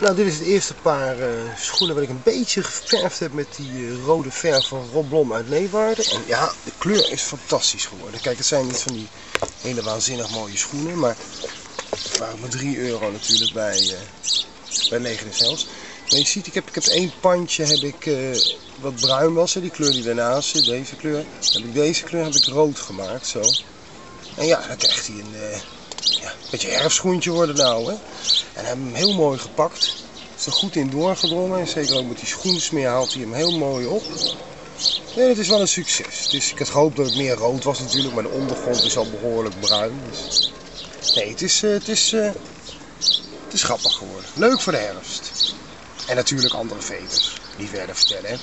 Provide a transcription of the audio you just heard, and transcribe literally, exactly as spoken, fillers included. Nou, dit is het eerste paar uh, schoenen wat ik een beetje geverfd heb met die uh, rode verf van Rob Blom uit Leeuwarden. En ja, de kleur is fantastisch geworden. Kijk, het zijn niet van die hele waanzinnig mooie schoenen, maar het waren maar drie euro natuurlijk bij, uh, bij Leger en Zelfs. Maar je ziet, ik heb, ik heb één pandje heb ik, uh, wat bruin was, hè, die kleur die daarnaast zit, deze kleur. Dan heb ik deze kleur heb ik rood gemaakt, zo. En ja, dan krijgt hij een... Uh, Ja, een beetje herfstschoentje worden nou, hè. En hebben hem heel mooi gepakt. Is er goed in doorgedrongen. En zeker ook met die schoensmeer haalt hij hem heel mooi op. Nee, het is wel een succes. Dus ik had gehoopt dat het meer rood was natuurlijk, maar de ondergrond is al behoorlijk bruin. Dus... Nee, het is, uh, het, is, uh, het is grappig geworden. Leuk voor de herfst. En natuurlijk andere veters die verder vertellen, hè.